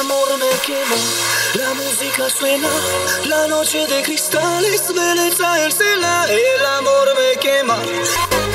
amor me quema, la música suena, la noche de cristales, belleza el cielo, el amor me quema.